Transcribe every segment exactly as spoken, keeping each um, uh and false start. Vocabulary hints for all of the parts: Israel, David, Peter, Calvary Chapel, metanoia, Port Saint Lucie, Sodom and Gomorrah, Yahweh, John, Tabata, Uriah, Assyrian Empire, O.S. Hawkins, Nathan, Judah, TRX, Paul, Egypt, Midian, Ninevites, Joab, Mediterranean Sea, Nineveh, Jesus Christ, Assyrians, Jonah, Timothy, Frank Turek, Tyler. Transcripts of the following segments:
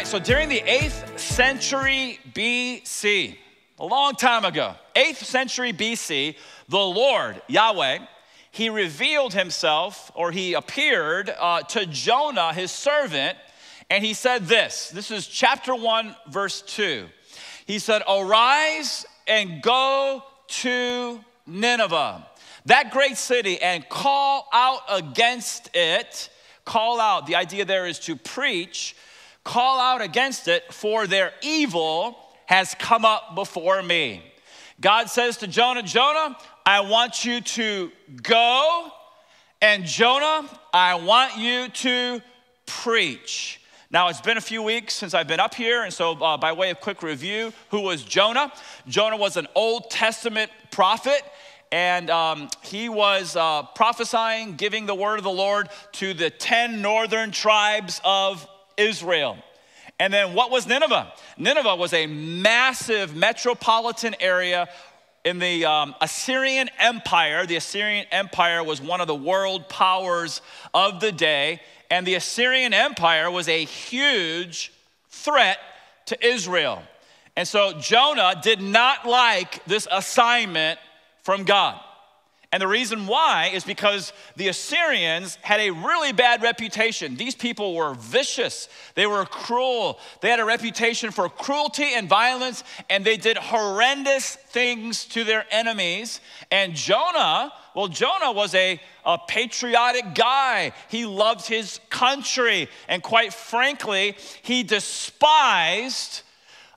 right, so during the eighth century B C, a long time ago, eighth century B C, the Lord, Yahweh, he revealed himself, or he appeared uh, to Jonah, his servant, and he said this. This is chapter one, verse two. He said, "Arise and go to Nineveh, that great city, and call out against it." Call out. The idea there is to preach. Call out against it, for their evil has come up before me. God says to Jonah, "Jonah, I want you to go, and Jonah, I want you to preach." Now, it's been a few weeks since I've been up here, and so uh, by way of quick review, who was Jonah? Jonah was an Old Testament prophet, and um, he was uh, prophesying, giving the word of the Lord to the ten northern tribes of Israel. And then what was Nineveh? Nineveh was a massive metropolitan area in the um, Assyrian Empire. The Assyrian Empire was one of the world powers of the day, and the Assyrian Empire was a huge threat to Israel. And so Jonah did not like this assignment from God. And the reason why is because the Assyrians had a really bad reputation. These people were vicious. They were cruel. They had a reputation for cruelty and violence, and they did horrendous things to their enemies. And Jonah, well, Jonah was a, a patriotic guy. He loved his country. And quite frankly, he despised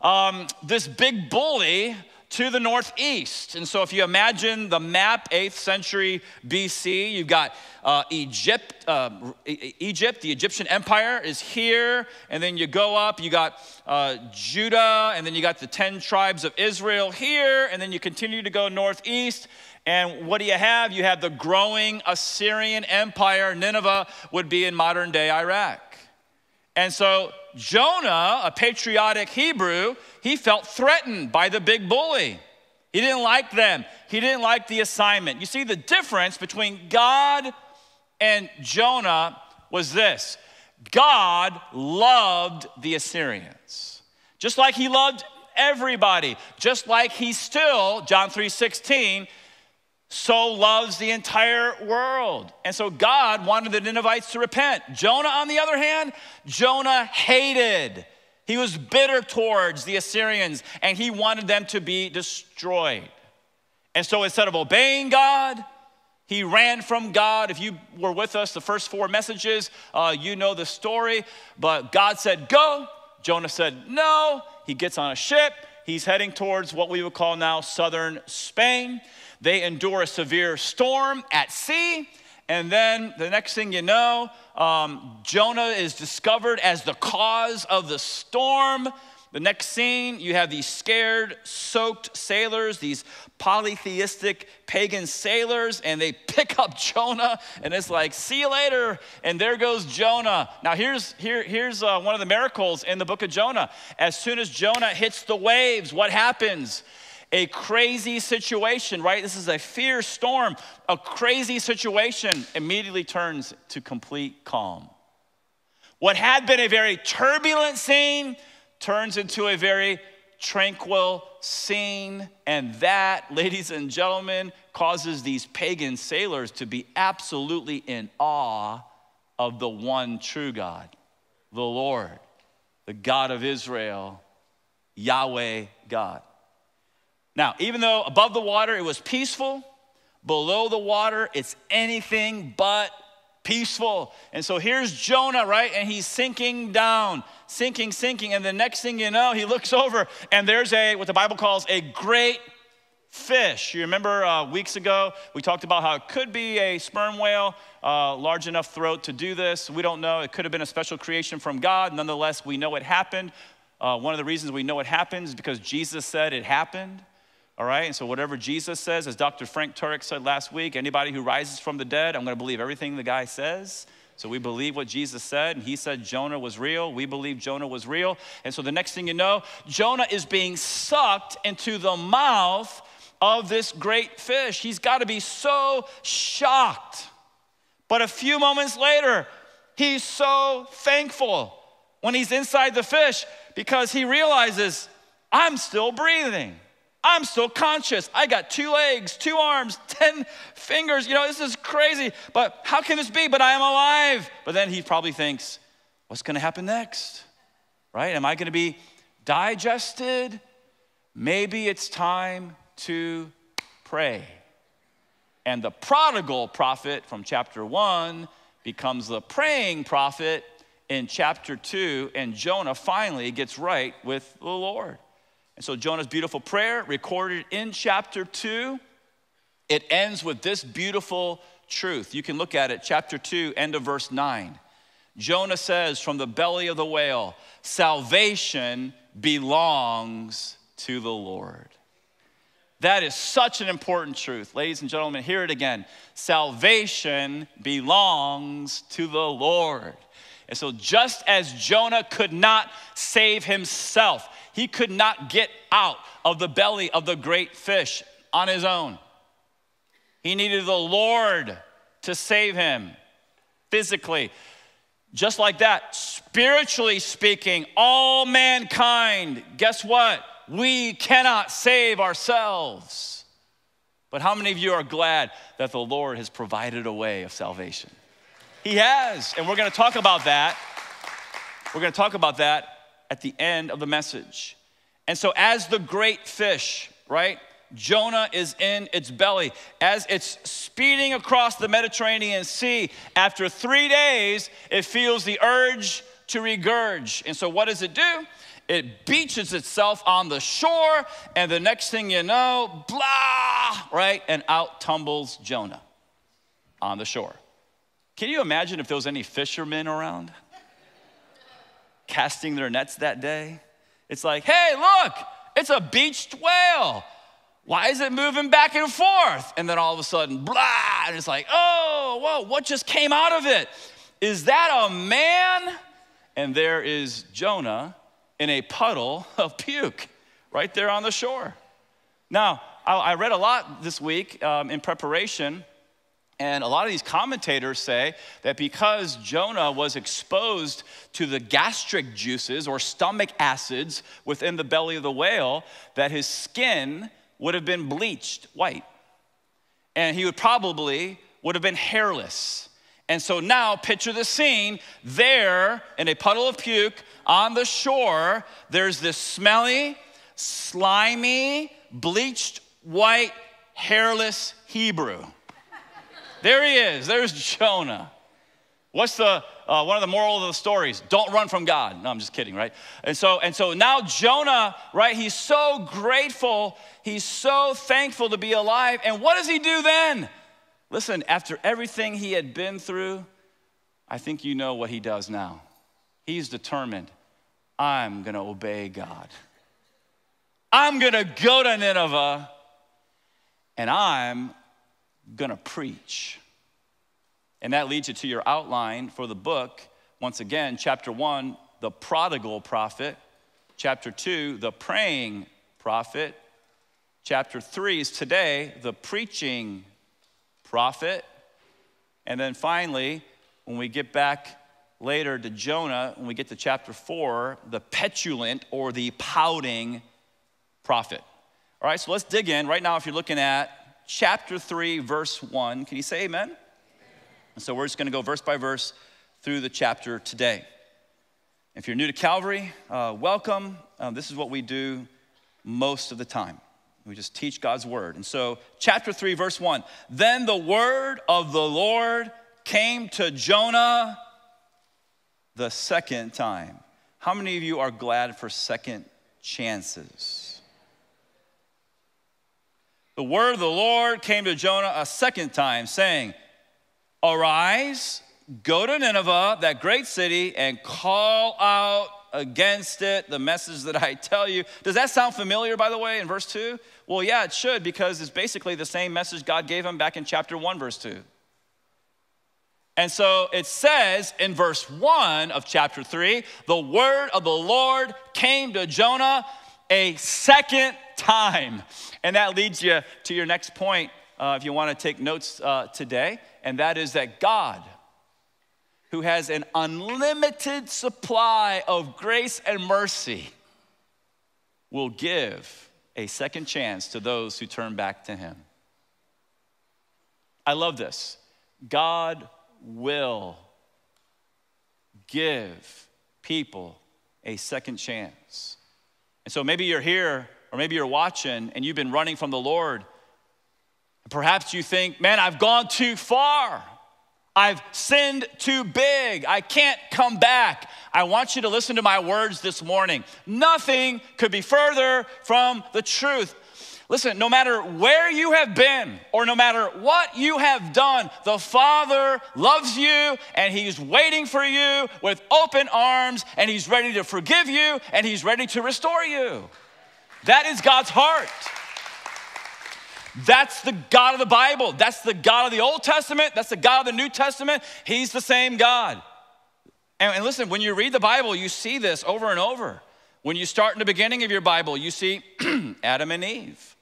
um, this big bully to the northeast. And so if you imagine the map, eighth century B C, you've got uh, Egypt, uh, Egypt, the Egyptian Empire is here, and then you go up, you got uh, Judah, and then you got the ten tribes of Israel here, and then you continue to go northeast, and what do you have? You have the growing Assyrian Empire. Nineveh would be in modern-day Iraq. And so Jonah, a patriotic Hebrew, he felt threatened by the big bully. He didn't like them. He didn't like the assignment. You see, the difference between God and Jonah was this. God loved the Assyrians, just like he loved everybody, just like he still, John three sixteen, so loves the entire world. And so God wanted the Ninevites to repent. Jonah, on the other hand, Jonah hated. He was bitter towards the Assyrians, and he wanted them to be destroyed. And so instead of obeying God, he ran from God. If you were with us, the first four messages, uh, you know the story. But God said, "Go." Jonah said, "No." He gets on a ship. He's heading towards what we would call now southern Spain. They endure a severe storm at sea. And then the next thing you know, um, Jonah is discovered as the cause of the storm. The next scene, you have these scared, soaked sailors, these polytheistic pagan sailors, and they pick up Jonah, and it's like, "See you later," and there goes Jonah. Now, here's, here, here's uh, one of the miracles in the book of Jonah. As soon as Jonah hits the waves, what happens? A crazy situation, right? This is a fierce storm. A crazy situation immediately turns to complete calm. What had been a very turbulent scene turns into a very tranquil scene. And that, ladies and gentlemen, causes these pagan sailors to be absolutely in awe of the one true God, the Lord, the God of Israel, Yahweh God. Now, even though above the water it was peaceful, below the water it's anything but peaceful. And so here's Jonah, right? And he's sinking down, sinking, sinking. And the next thing you know, he looks over, and there's a, what the Bible calls a great fish. You remember uh, weeks ago, we talked about how it could be a sperm whale, uh, large enough throat to do this. We don't know. It could have been a special creation from God. Nonetheless, we know it happened. Uh, one of the reasons we know it happened is because Jesus said it happened. All right, and so whatever Jesus says, as Doctor Frank Turek said last week, anybody who rises from the dead, I'm going to believe everything the guy says. So we believe what Jesus said, and he said Jonah was real. We believe Jonah was real. And so the next thing you know, Jonah is being sucked into the mouth of this great fish. He's got to be so shocked. But a few moments later, he's so thankful when he's inside the fish, because he realizes, I'm still breathing. I'm still conscious. I got two legs, two arms, ten fingers. You know, this is crazy. But how can this be? But I am alive. But then he probably thinks, what's going to happen next? Right? Am I going to be digested? Maybe it's time to pray. And the prodigal prophet from chapter one becomes the praying prophet in chapter two. And Jonah finally gets right with the Lord. And so Jonah's beautiful prayer, recorded in chapter two, it ends with this beautiful truth. You can look at it, chapter two, end of verse nine. Jonah says, from the belly of the whale, salvation belongs to the Lord. That is such an important truth. Ladies and gentlemen, hear it again. Salvation belongs to the Lord. And so just as Jonah could not save himself, he could not get out of the belly of the great fish on his own. He needed the Lord to save him physically. Just like that, spiritually speaking, all mankind, guess what? We cannot save ourselves. But how many of you are glad that the Lord has provided a way of salvation? He has, and we're gonna talk about that. We're gonna talk about that at the end of the message. And so as the great fish, right? Jonah is in its belly. As it's speeding across the Mediterranean Sea, after three days, it feels the urge to regurgitate. And so what does it do? It beaches itself on the shore, and the next thing you know, blah, right? And out tumbles Jonah on the shore. Can you imagine if there was any fishermen around casting their nets that day? It's like, hey, look, it's a beached whale. Why is it moving back and forth? And then all of a sudden, blah, and it's like, oh, whoa, what just came out of it? Is that a man? And there is Jonah in a puddle of puke right there on the shore. Now, I read a lot this week um, in preparation, and a lot of these commentators say that because Jonah was exposed to the gastric juices or stomach acids within the belly of the whale, that his skin would have been bleached white. And he would probably would have been hairless. And so now picture the scene there in a puddle of puke on the shore. There's this smelly, slimy, bleached white, hairless Hebrew. There he is, there's Jonah. What's the, uh, one of the morals of the stories? Don't run from God. No, I'm just kidding, right? And so, and so now Jonah, right, he's so grateful. He's so thankful to be alive. And what does he do then? Listen, after everything he had been through, I think you know what he does now. He's determined, I'm gonna obey God. I'm gonna go to Nineveh, and I'm gonna preach. And that leads you to your outline for the book. Once again, chapter one, the prodigal prophet. Chapter two, the praying prophet. Chapter three is today, the preaching prophet. And then finally, when we get back later to Jonah, when we get to chapter four, the petulant or the pouting prophet. All right, so let's dig in. Right now, if you're looking at chapter three, verse one, can you say amen? And so we're just gonna go verse by verse through the chapter today. If you're new to Calvary, uh, welcome. Uh, this is what we do most of the time. We just teach God's word. And so chapter three, verse one, then the word of the Lord came to Jonah the second time. How many of you are glad for second chances? The word of the Lord came to Jonah a second time, saying, arise, go to Nineveh, that great city, and call out against it the message that I tell you. Does that sound familiar, by the way, in verse two? Well, yeah, it should, because it's basically the same message God gave him back in chapter one, verse two. And so it says in verse one of chapter three, the word of the Lord came to Jonah a second time. And that leads you to your next point, uh, if you want to take notes uh, today, and that is that God, who has an unlimited supply of grace and mercy, will give a second chance to those who turn back to him. I love this. God will give people a second chance. And so maybe you're here, or maybe you're watching, and you've been running from the Lord. Perhaps you think, man, I've gone too far. I've sinned too big. I can't come back. I want you to listen to my words this morning. Nothing could be further from the truth. Listen, no matter where you have been or no matter what you have done, the Father loves you and he's waiting for you with open arms, and he's ready to forgive you, and he's ready to restore you. That is God's heart. That's the God of the Bible. That's the God of the Old Testament. That's the God of the New Testament. He's the same God. And, and listen, when you read the Bible, you see this over and over. When you start in the beginning of your Bible, you see Adam and Eve.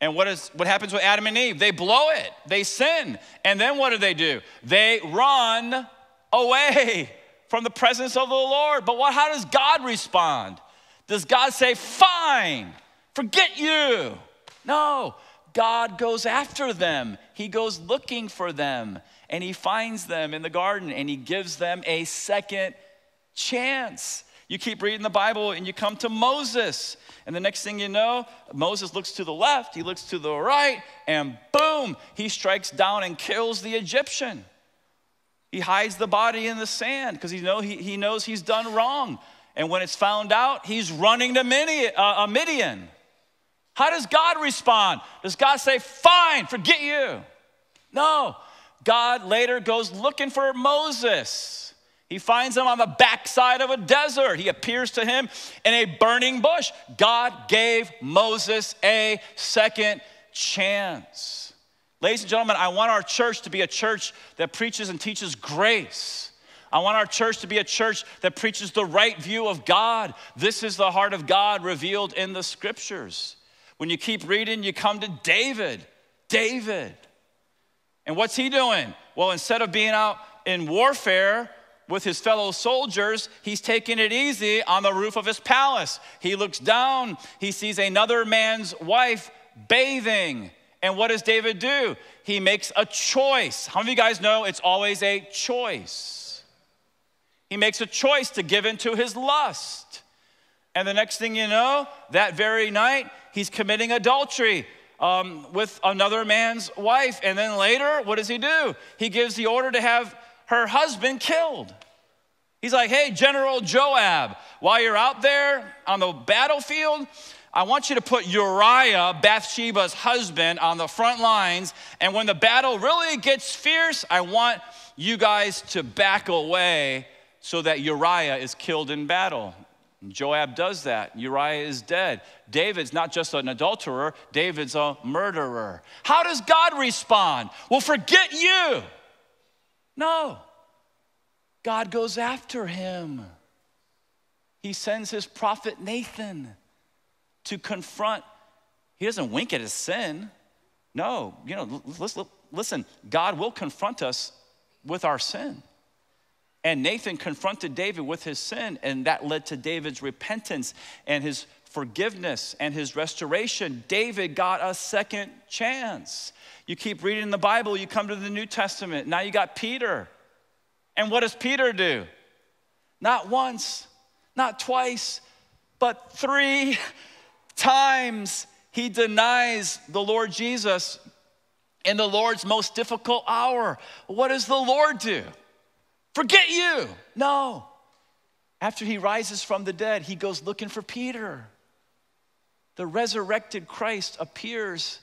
And what is what happens with Adam and Eve? They blow it. They sin. And then what do they do? They run away from the presence of the Lord. But what, how does God respond? Does God say, fine, forget you? No. God goes after them. He goes looking for them, and he finds them in the garden, and he gives them a second chance. You keep reading the Bible and you come to Moses, and the next thing you know, Moses looks to the left, he looks to the right, and boom, he strikes down and kills the Egyptian. He hides the body in the sand because he, know, he, he knows he's done wrong. And when it's found out, he's running to Midian. Uh, Midian. How does God respond? Does God say, fine, forget you? No. God later goes looking for Moses. He finds him on the backside of a desert. He appears to him in a burning bush. God gave Moses a second chance. Ladies and gentlemen, I want our church to be a church that preaches and teaches grace. I want our church to be a church that preaches the right view of God. This is the heart of God revealed in the scriptures. When you keep reading, you come to David. David. And what's he doing? Well, instead of being out in warfare with his fellow soldiers, he's taking it easy on the roof of his palace. He looks down. He sees another man's wife bathing. And what does David do? He makes a choice. How many of you guys know it's always a choice? He makes a choice to give in to his lust. And the next thing you know, that very night, he's committing adultery um, with another man's wife. And then later, what does he do? He gives the order to have her husband killed. He's like, hey, General Joab, while you're out there on the battlefield, I want you to put Uriah, Bathsheba's husband, on the front lines. And when the battle really gets fierce, I want you guys to back away so that Uriah is killed in battle. Joab does that. Uriah is dead. David's not just an adulterer. David's a murderer. How does God respond? Well, forget you. No. God goes after him. He sends his prophet Nathan to confront. He doesn't wink at his sin. No. You know, listen, God will confront us with our sin. And Nathan confronted David with his sin, and that led to David's repentance and his forgiveness and his restoration. David got a second chance. You keep reading the Bible, you come to the New Testament. Now you got Peter. And what does Peter do? Not once, not twice, but three times he denies the Lord Jesus in the Lord's most difficult hour. What does the Lord do? Forget you. No. After he rises from the dead, he goes looking for Peter. The resurrected Christ appears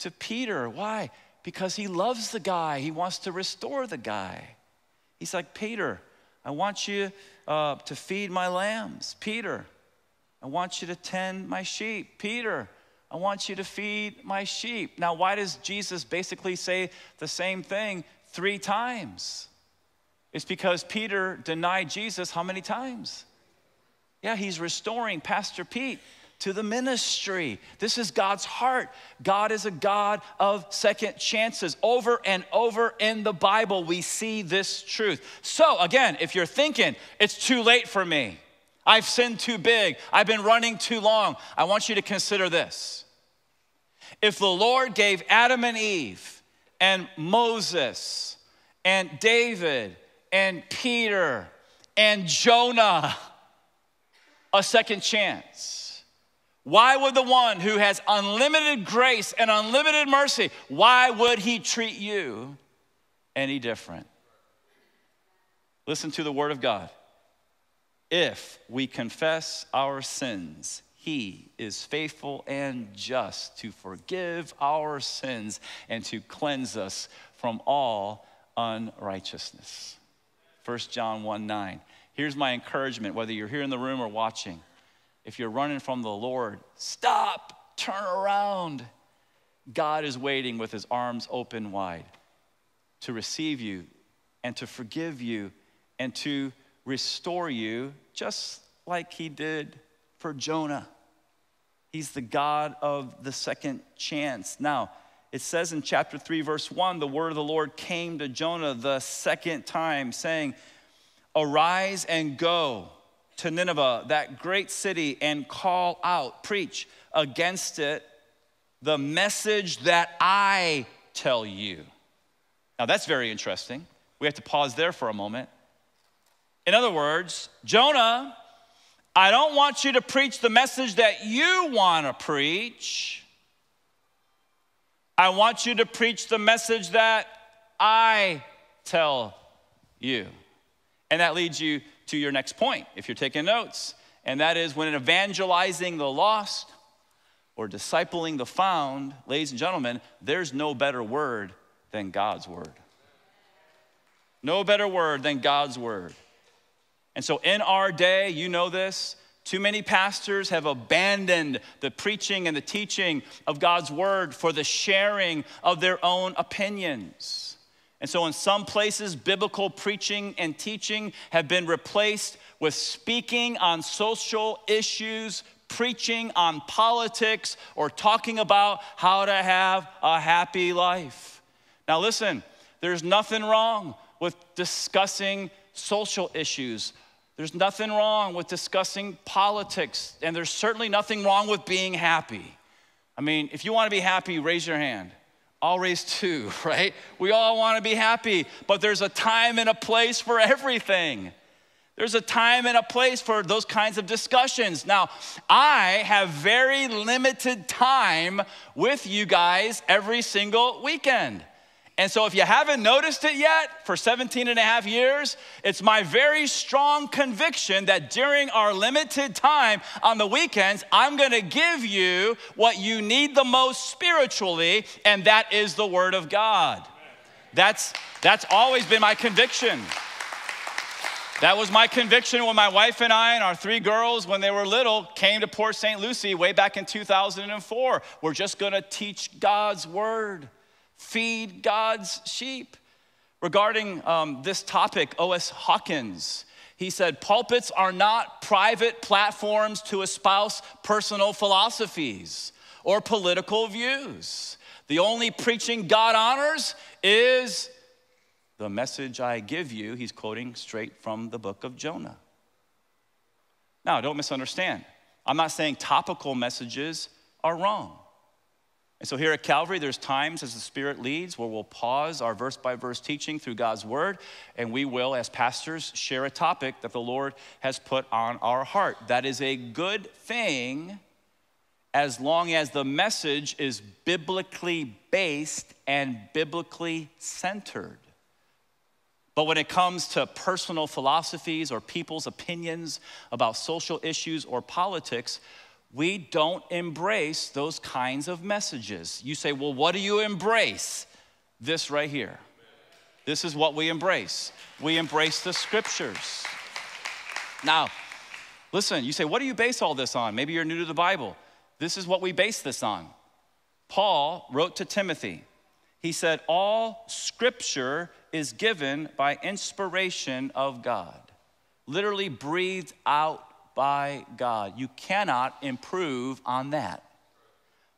to Peter. Why? Because he loves the guy. He wants to restore the guy. He's like, Peter, I want you uh, to feed my lambs. Peter, I want you to tend my sheep. Peter, I want you to feed my sheep. Now, why does Jesus basically say the same thing three times? It's because Peter denied Jesus how many times? Yeah, he's restoring Pastor Pete to the ministry. This is God's heart. God is a God of second chances. Over and over in the Bible, we see this truth. So again, if you're thinking, it's too late for me, I've sinned too big, I've been running too long, I want you to consider this. If the Lord gave Adam and Eve and Moses and David and Peter and Jonah a second chance, why would the one who has unlimited grace and unlimited mercy, why would he treat you any different? Listen to the word of God. If we confess our sins, he is faithful and just to forgive our sins and to cleanse us from all unrighteousness. First John one nine. Here's my encouragement, whether you're here in the room or watching. If you're running from the Lord, stop, turn around. God is waiting with his arms open wide to receive you and to forgive you and to restore you, just like he did for Jonah. He's the God of the second chance. Now, it says in chapter three, verse one, the word of the Lord came to Jonah the second time, saying, arise and go to Nineveh, that great city, and call out, preach against it the message that I tell you. Now that's very interesting. We have to pause there for a moment. In other words, Jonah, I don't want you to preach the message that you want to preach. I want you to preach the message that I tell you. And that leads you to your next point, if you're taking notes. And that is, when evangelizing the lost or discipling the found, ladies and gentlemen, there's no better word than God's word. No better word than God's word. And so in our day, you know this, too many pastors have abandoned the preaching and the teaching of God's word for the sharing of their own opinions. And so in some places, biblical preaching and teaching have been replaced with speaking on social issues, preaching on politics, or talking about how to have a happy life. Now listen, there's nothing wrong with discussing social issues. There's nothing wrong with discussing politics, and there's certainly nothing wrong with being happy. I mean, if you want to be happy, raise your hand. I'll raise two, right? We all want to be happy, but there's a time and a place for everything. There's a time and a place for those kinds of discussions. Now, I have very limited time with you guys every single weekend. And so if you haven't noticed it yet, for seventeen and a half years, it's my very strong conviction that during our limited time on the weekends, I'm gonna give you what you need the most spiritually, and that is the Word of God. That's, that's always been my conviction. That was my conviction when my wife and I and our three girls, when they were little, came to Port Saint Lucie way back in two thousand four. We're just gonna teach God's Word. Feed God's sheep. Regarding um, this topic, O S Hawkins, he said, pulpits are not private platforms to espouse personal philosophies or political views. The only preaching God honors is the message I give you. He's quoting straight from the book of Jonah. Now, don't misunderstand. I'm not saying topical messages are wrong. And so here at Calvary, there's times as the Spirit leads where we'll pause our verse-by-verse teaching through God's Word, and we will, as pastors, share a topic that the Lord has put on our heart. That is a good thing as long as the message is biblically based and biblically centered. But when it comes to personal philosophies or people's opinions about social issues or politics, we don't embrace those kinds of messages. You say, well, what do you embrace? This right here. This is what we embrace. We embrace the scriptures. Now, listen, you say, what do you base all this on? Maybe you're new to the Bible. This is what we base this on. Paul wrote to Timothy. He said, all scripture is given by inspiration of God, literally breathed out by God. You cannot improve on that.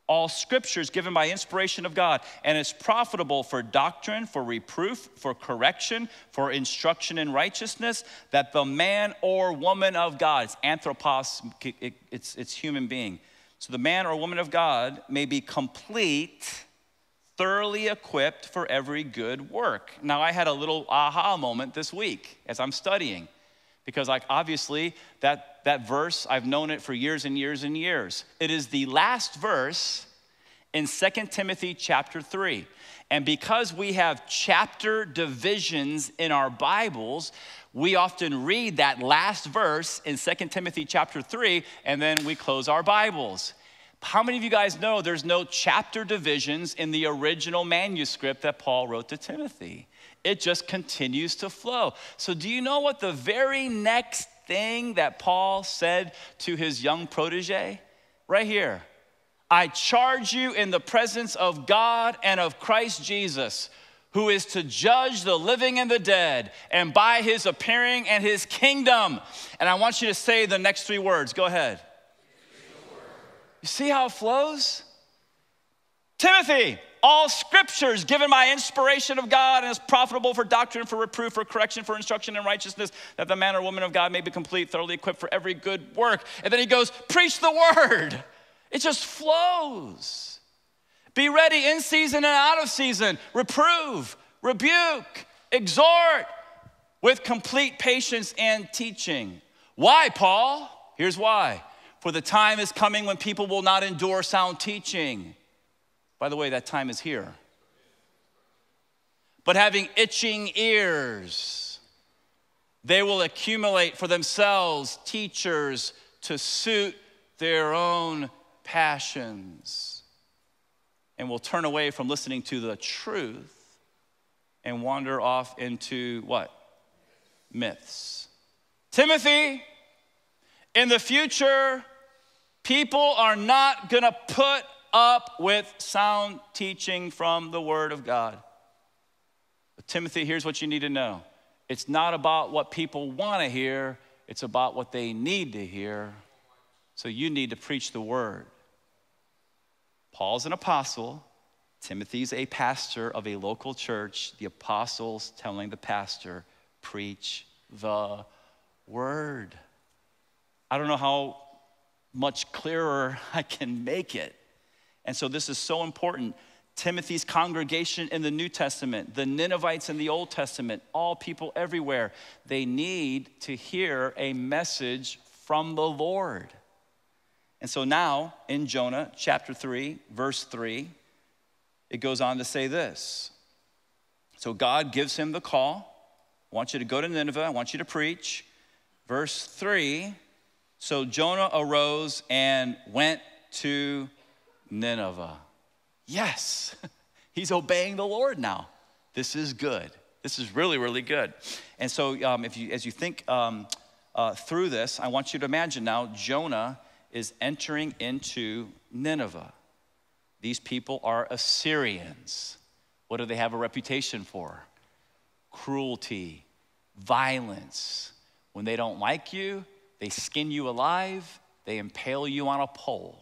All scripture is given by inspiration of God and is profitable for doctrine, for reproof, for correction, for instruction in righteousness, that the man or woman of God, it's anthropos, it's, it's human being. So the man or woman of God may be complete, thoroughly equipped for every good work. Now I had a little aha moment this week as I'm studying, because like obviously that, that verse, I've known it for years and years and years. It is the last verse in Second Timothy chapter three. And because we have chapter divisions in our Bibles, we often read that last verse in Second Timothy chapter three, and then we close our Bibles. How many of you guys know there's no chapter divisions in the original manuscript that Paul wrote to Timothy? It just continues to flow. So do you know what the very next thing that Paul said to his young protege? Right here. I charge you in the presence of God and of Christ Jesus, who is to judge the living and the dead, and by his appearing and his kingdom. And I want you to say the next three words. Go ahead. You see how it flows? Timothy, all scripture is given by inspiration of God and is profitable for doctrine, for reproof, for correction, for instruction in righteousness, that the man or woman of God may be complete, thoroughly equipped for every good work. And then he goes, preach the word. It just flows. Be ready in season and out of season. Reprove, rebuke, exhort with complete patience and teaching. Why, Paul? Here's why. For the time is coming when people will not endure sound teaching. By the way, that time is here. But having itching ears, they will accumulate for themselves teachers to suit their own passions, and will turn away from listening to the truth and wander off into what? Myths. Timothy, in the future, people are not gonna put up with sound teaching from the Word of God. But Timothy, here's what you need to know. It's not about what people wanna hear, it's about what they need to hear. So you need to preach the Word. Paul's an apostle, Timothy's a pastor of a local church, the apostle's telling the pastor, preach the Word. I don't know how much clearer I can make it. And so this is so important. Timothy's congregation in the New Testament, the Ninevites in the Old Testament, all people everywhere, they need to hear a message from the Lord. And so now in Jonah chapter three, verse three, it goes on to say this. So God gives him the call. I want you to go to Nineveh. I want you to preach. Verse three, so Jonah arose and went to Nineveh. Yes, he's obeying the Lord now. This is good. This is really, really good. And so um, if you, as you think um, uh, through this, I want you to imagine now Jonah is entering into Nineveh. These people are Assyrians. What do they have a reputation for? Cruelty, violence. When they don't like you, they skin you alive, they impale you on a pole.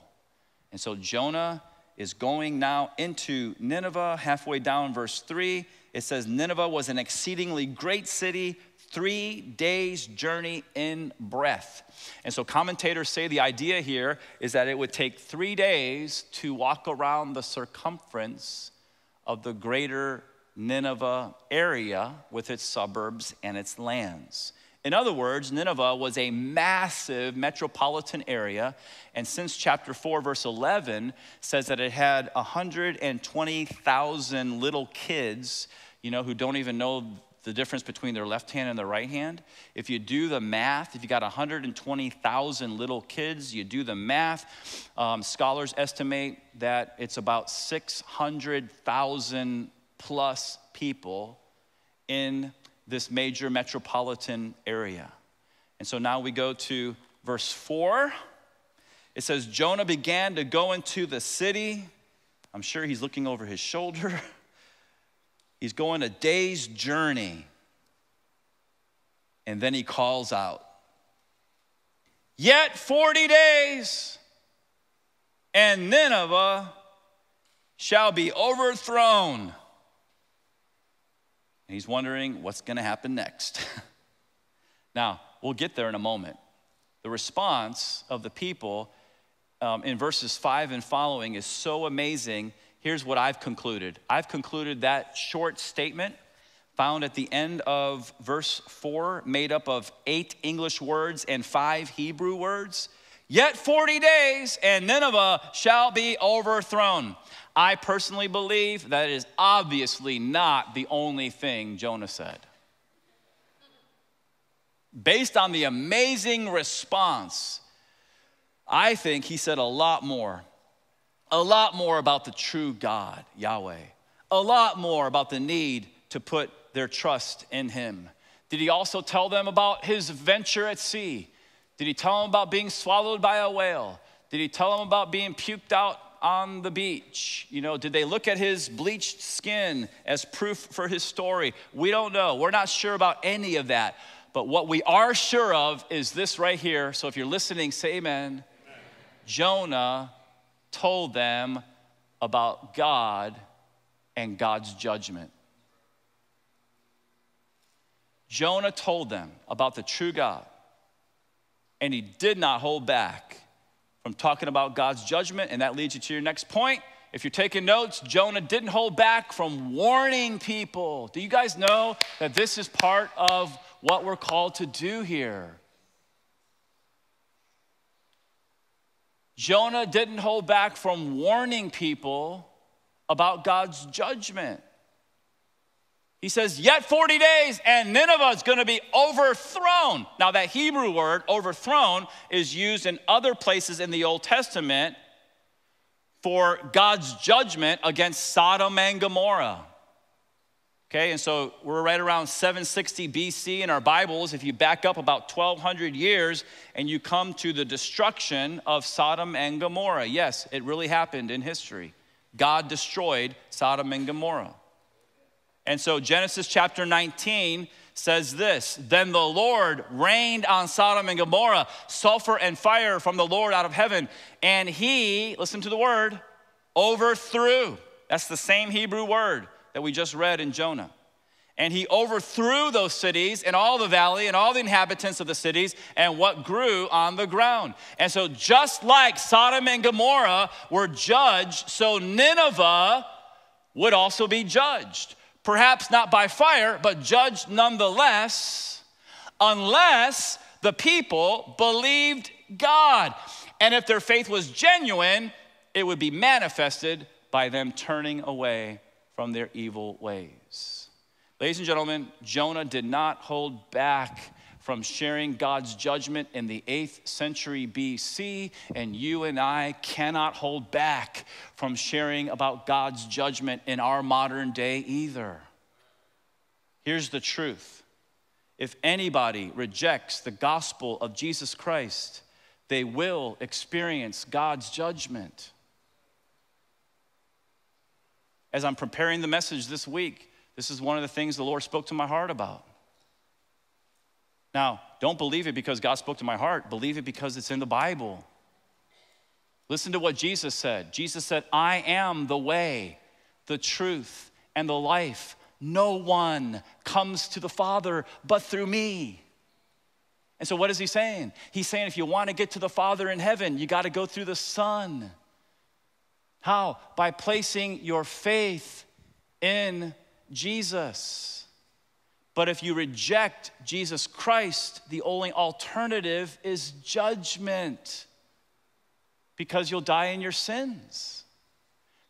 And so Jonah is going now into Nineveh, halfway down verse three. It says, Nineveh was an exceedingly great city, three days' journey in breadth. And so commentators say the idea here is that it would take three days to walk around the circumference of the greater Nineveh area with its suburbs and its lands. In other words, Nineveh was a massive metropolitan area, and since chapter four, verse eleven, says that it had one hundred twenty thousand little kids, you know, who don't even know the difference between their left hand and their right hand. If you do the math, if you got one hundred twenty thousand little kids, you do the math, um, scholars estimate that it's about six hundred thousand plus people in this major metropolitan area. And so now we go to verse four. It says, Jonah began to go into the city. I'm sure he's looking over his shoulder. He's going a day's journey. And then he calls out, Yet forty days, and Nineveh shall be overthrown. And he's wondering what's going to happen next. Now, we'll get there in a moment. The response of the people um, in verses five and following is so amazing. Here's what I've concluded. I've concluded that short statement found at the end of verse four, made up of eight English words and five Hebrew words. Yet forty days, and Nineveh shall be overthrown. I personally believe that is obviously not the only thing Jonah said. Based on the amazing response, I think he said a lot more. A lot more about the true God, Yahweh. A lot more about the need to put their trust in him. Did he also tell them about his venture at sea? Did he tell them about being swallowed by a whale? Did he tell them about being puked out on the beach? You know, did they look at his bleached skin as proof for his story? We don't know. We're not sure about any of that. But what we are sure of is this right here. So if you're listening, say amen. Amen. Jonah told them about God and God's judgment. Jonah told them about the true God, and he did not hold back from talking about God's judgment, and that leads you to your next point. If you're taking notes, Jonah didn't hold back from warning people. Do you guys know that this is part of what we're called to do here? Jonah didn't hold back from warning people about God's judgment. He says, yet forty days, and Nineveh is going to be overthrown. Now, that Hebrew word, overthrown, is used in other places in the Old Testament for God's judgment against Sodom and Gomorrah. Okay, and so we're right around seven sixty B C in our Bibles. If you back up about twelve hundred years and you come to the destruction of Sodom and Gomorrah. Yes, it really happened in history. God destroyed Sodom and Gomorrah. And so Genesis chapter nineteen says this, then the Lord rained on Sodom and Gomorrah, sulfur and fire from the Lord out of heaven. And he, listen to the word, overthrew. That's the same Hebrew word that we just read in Jonah. And he overthrew those cities and all the valley and all the inhabitants of the cities and what grew on the ground. And so just like Sodom and Gomorrah were judged, so Nineveh would also be judged. Perhaps not by fire, but judged nonetheless, unless the people believed God. And if their faith was genuine, it would be manifested by them turning away from their evil ways. Ladies and gentlemen, Jonah did not hold back from sharing God's judgment in the eighth century B C, and you and I cannot hold back from sharing about God's judgment in our modern day either. Here's the truth. If anybody rejects the gospel of Jesus Christ, they will experience God's judgment. As I'm preparing the message this week, this is one of the things the Lord spoke to my heart about. Now, don't believe it because God spoke to my heart. Believe it because it's in the Bible. Listen to what Jesus said. Jesus said, I am the way, the truth, and the life. No one comes to the Father but through me. And so what is he saying? He's saying if you want to get to the Father in heaven, you got to go through the Son. How? By placing your faith in Jesus. But if you reject Jesus Christ, the only alternative is judgment, because you'll die in your sins.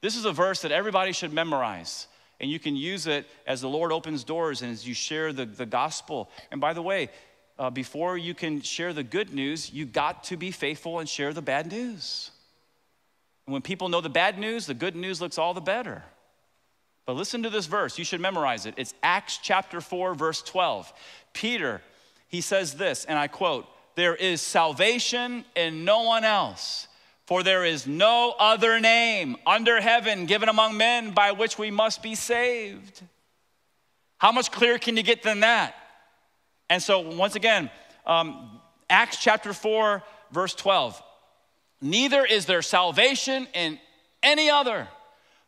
This is a verse that everybody should memorize, and you can use it as the Lord opens doors and as you share the, the gospel. And by the way, uh, before you can share the good news, you got to be faithful and share the bad news. And when people know the bad news, the good news looks all the better. But listen to this verse. You should memorize it. It's Acts chapter four, verse twelve. Peter, he says this, and I quote, there is salvation in no one else, for there is no other name under heaven given among men by which we must be saved. How much clearer can you get than that? And so once again, um, Acts chapter four, verse twelve. Neither is there salvation in any other,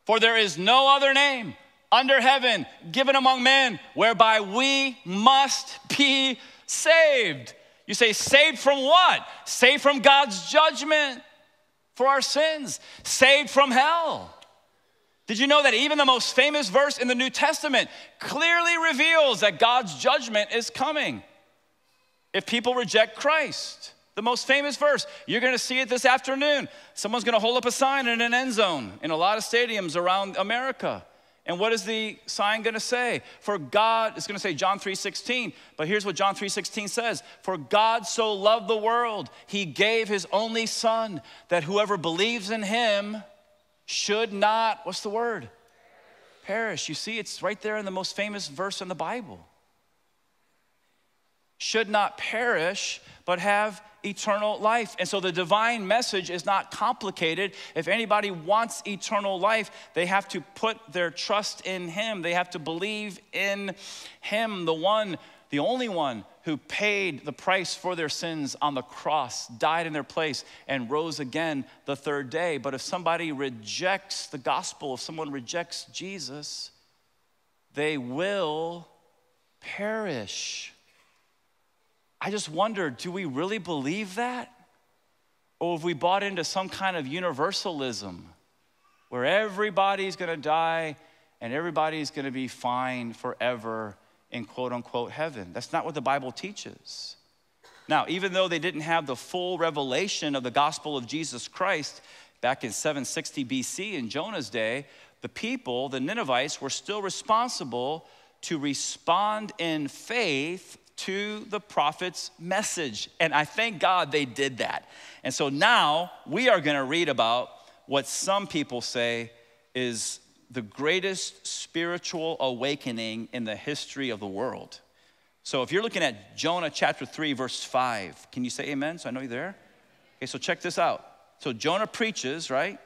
for there is no other name under heaven given among men whereby we must be saved. You say, saved from what? Saved from God's judgment for our sins. Saved from hell. Did you know that even the most famous verse in the New Testament clearly reveals that God's judgment is coming if people reject Christ? The most famous verse. You're going to see it this afternoon. Someone's going to hold up a sign in an end zone in a lot of stadiums around America. And what is the sign going to say? For God, it's going to say John three sixteen. But here's what John three sixteen says. For God so loved the world, he gave his only son, that whoever believes in him should not, what's the word? Perish. You see, it's right there in the most famous verse in the Bible. Should not perish, but have eternal life. And so the divine message is not complicated. If anybody wants eternal life, they have to put their trust in him. They have to believe in him, the one, the only one who paid the price for their sins on the cross, died in their place, and rose again the third day. But if somebody rejects the gospel, if someone rejects Jesus, they will perish. I just wonder, do we really believe that? Or have we bought into some kind of universalism where everybody's gonna die and everybody's gonna be fine forever in quote unquote heaven? That's not what the Bible teaches. Now, even though they didn't have the full revelation of the gospel of Jesus Christ back in seven sixty B C in Jonah's day, the people, the Ninevites, were still responsible to respond in faith to the prophet's message. And I thank God they did that. And so now we are gonna read about what some people say is the greatest spiritual awakening in the history of the world. So if you're looking at Jonah chapter three, verse five, can you say amen? So I know you're there. Okay, so check this out. So Jonah preaches, right?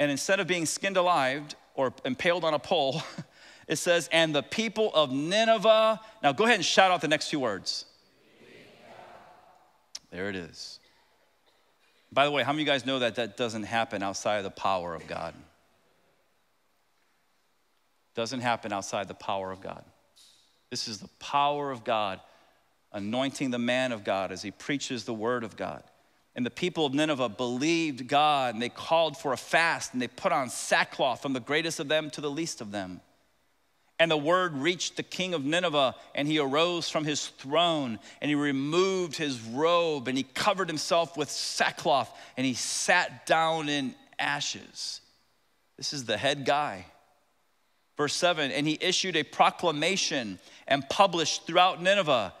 And instead of being skinned alive or impaled on a pole, it says, and the people of Nineveh. Now go ahead and shout out the next two words. There it is. By the way, how many of you guys know that that doesn't happen outside of the power of God? Doesn't happen outside the power of God. This is the power of God anointing the man of God as he preaches the word of God. And the people of Nineveh believed God, and they called for a fast, and they put on sackcloth from the greatest of them to the least of them. And the word reached the king of Nineveh, and he arose from his throne, and he removed his robe, and he covered himself with sackcloth, and he sat down in ashes. This is the head guy. Verse seven, and he issued a proclamation and published throughout Nineveh,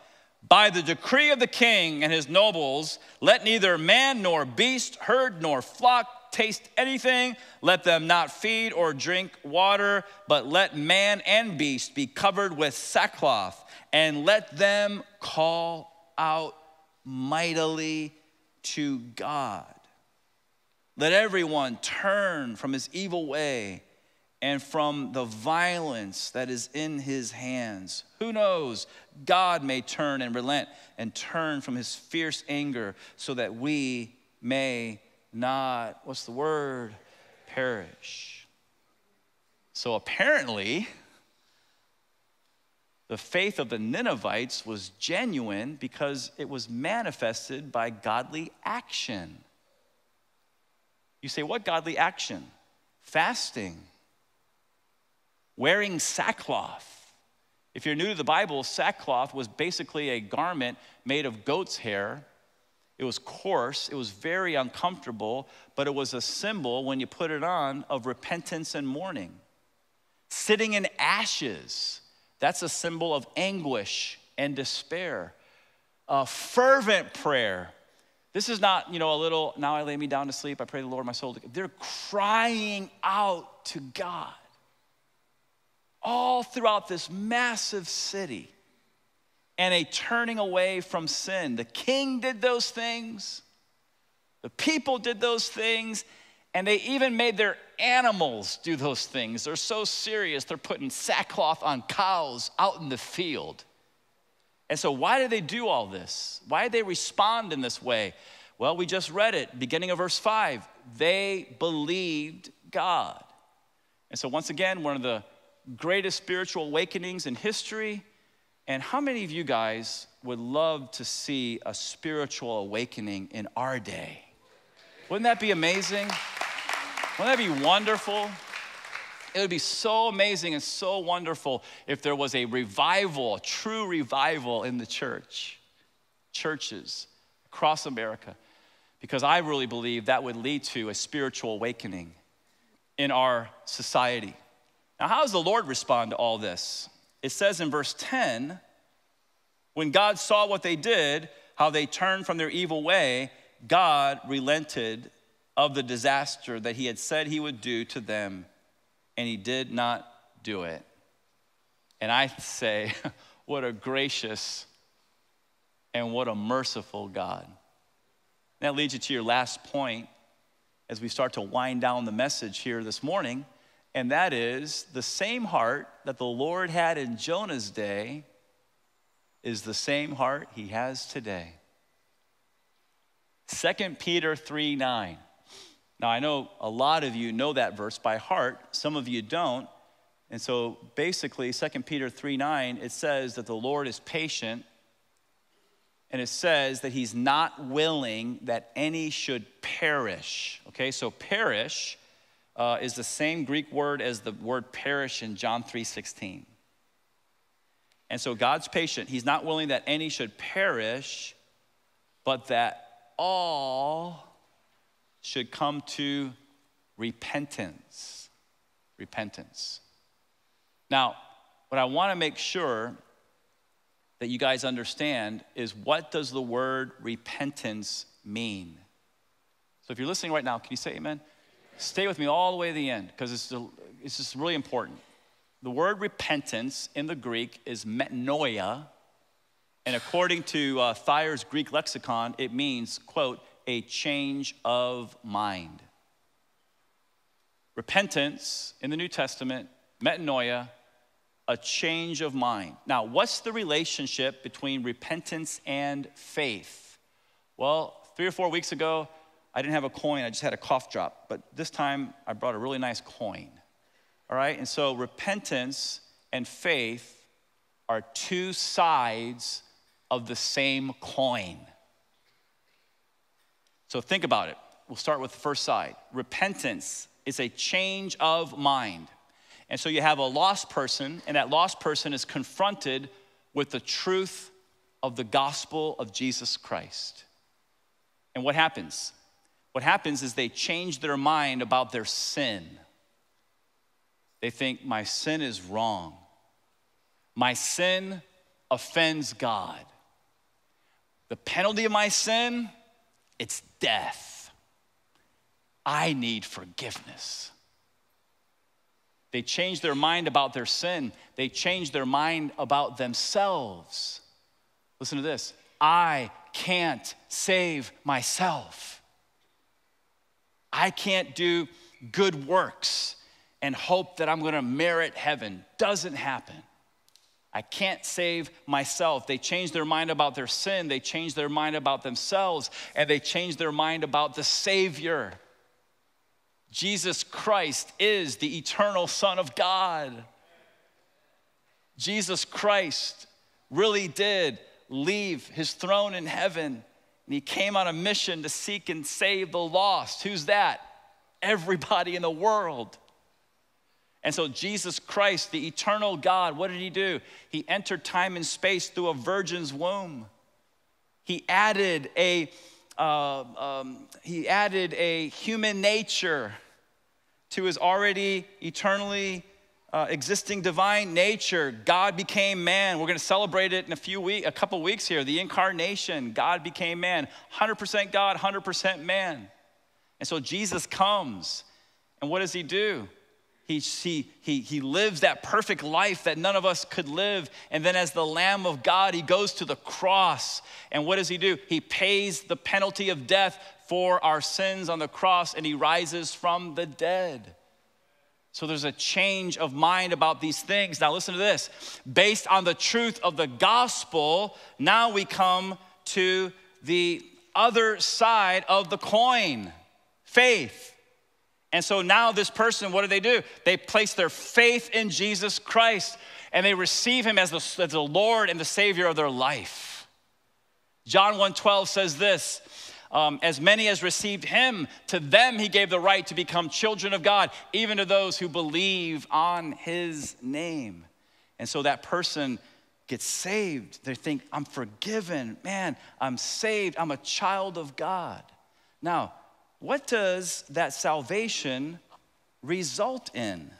by the decree of the king and his nobles, let neither man nor beast, herd nor flock, taste anything, let them not feed or drink water, but let man and beast be covered with sackcloth, and let them call out mightily to God. Let everyone turn from his evil way and from the violence that is in his hands. Who knows? God may turn and relent and turn from his fierce anger so that we may not, what's the word? Perish. So apparently, the faith of the Ninevites was genuine because it was manifested by godly action. You say, what godly action? Fasting, wearing sackcloth. If you're new to the Bible, sackcloth was basically a garment made of goat's hair. It was coarse, it was very uncomfortable, but it was a symbol, when you put it on, of repentance and mourning. Sitting in ashes, that's a symbol of anguish and despair. A fervent prayer. This is not, you know, a little, now I lay me down to sleep, I pray the Lord my soul. They're crying out to God all throughout this massive city. And a turning away from sin. The king did those things. The people did those things. And they even made their animals do those things. They're so serious, they're putting sackcloth on cows out in the field. And so why did they do all this? Why did they respond in this way? Well, we just read it, beginning of verse five. They believed God. And so once again, one of the greatest spiritual awakenings in history. And how many of you guys would love to see a spiritual awakening in our day? Wouldn't that be amazing? Wouldn't that be wonderful? It would be so amazing and so wonderful if there was a revival, a true revival in the church, churches across America, because I really believe that would lead to a spiritual awakening in our society. Now, how does the Lord respond to all this? It says in verse ten, when God saw what they did, how they turned from their evil way, God relented of the disaster that he had said he would do to them, and he did not do it. And I say, what a gracious and what a merciful God. And that leads you to your last point as we start to wind down the message here this morning, and that is the same heart that the Lord had in Jonah's day is the same heart he has today. Second Peter three nine. Now, I know a lot of you know that verse by heart. Some of you don't. And so basically, Second Peter three nine, it says that the Lord is patient, and it says that he's not willing that any should perish. Okay, so perish uh, is the same Greek word as the word perish in John three sixteen. And so God's patient. He's not willing that any should perish, but that all should come to repentance. Repentance. Now, what I want to make sure that you guys understand is, what does the word repentance mean? So if you're listening right now, can you say amen? Amen. Stay with me all the way to the end, because it's, it's just really important. The word repentance in the Greek is metanoia, and according to uh, Thayer's Greek lexicon, it means, quote, a change of mind. Repentance in the New Testament, metanoia, a change of mind. Now, what's the relationship between repentance and faith? Well, three or four weeks ago, I didn't have a coin, I just had a cough drop, but this time I brought a really nice coin, all right? And so repentance and faith are two sides of the same coin. So think about it. We'll start with the first side. Repentance is a change of mind. And so you have a lost person, and that lost person is confronted with the truth of the gospel of Jesus Christ. And what happens? What happens is they change their mind about their sin. They think, my sin is wrong. My sin offends God. The penalty of my sin, it's death. I need forgiveness. They change their mind about their sin. They change their mind about themselves. Listen to this. I can't save myself. I can't do good works and hope that I'm gonna merit heaven. Doesn't happen. I can't save myself. They change their mind about their sin. They change their mind about themselves. And they change their mind about the Savior. Jesus Christ is the eternal Son of God. Jesus Christ really did leave his throne in heaven, and he came on a mission to seek and save the lost. Who's that? Everybody in the world. And so Jesus Christ, the eternal God, what did he do? He entered time and space through a virgin's womb. He added a Uh, um, he added a human nature to his already eternally uh, existing divine nature. God became man. We're going to celebrate it in a few week, a couple weeks here. The incarnation. God became man. one hundred percent God, one hundred percent man. And so Jesus comes, and what does he do? He, he, he, he lives that perfect life that none of us could live. And then as the Lamb of God, he goes to the cross. And what does he do? He pays the penalty of death for our sins on the cross, and he rises from the dead. So there's a change of mind about these things. Now listen to this. Based on the truth of the gospel, now we come to the other side of the coin, faith. And so now this person, what do they do? They place their faith in Jesus Christ and they receive him as the, as the Lord and the Savior of their life. John one twelve says this, um, as many as received him, to them he gave the right to become children of God, even to those who believe on his name. And so that person gets saved. They think, I'm forgiven, man, I'm saved, I'm a child of God. Now, what does that salvation result in?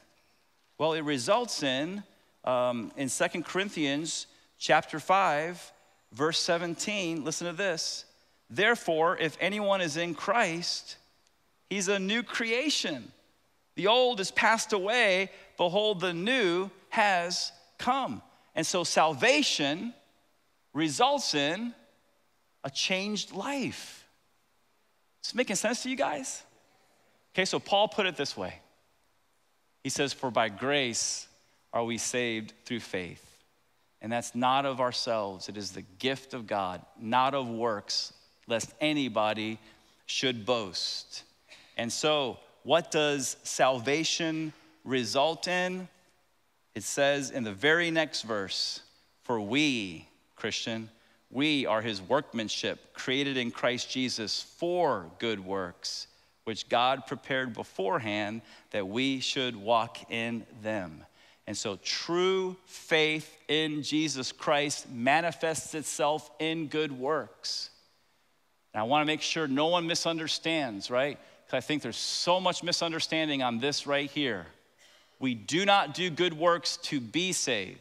Well, it results in, um, in Second Corinthians chapter five, verse seventeen, listen to this. Therefore, if anyone is in Christ, he's a new creation. The old is passed away, behold, the new has come. And so salvation results in a changed life. Is this making sense to you guys? Okay, so Paul put it this way. He says, for by grace are we saved through faith. And that's not of ourselves. It is the gift of God, not of works, lest anybody should boast. And so what does salvation result in? It says in the very next verse, for we, Christian, we are his workmanship, created in Christ Jesus for good works, which God prepared beforehand that we should walk in them. And so true faith in Jesus Christ manifests itself in good works. And I want to make sure no one misunderstands, right? Because I think there's so much misunderstanding on this right here. We do not do good works to be saved.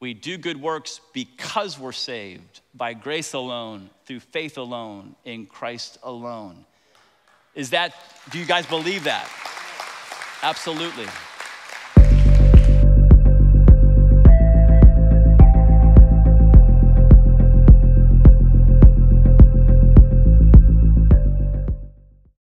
We do good works because we're saved by grace alone, through faith alone, in Christ alone. Is that, do you guys believe that? Absolutely.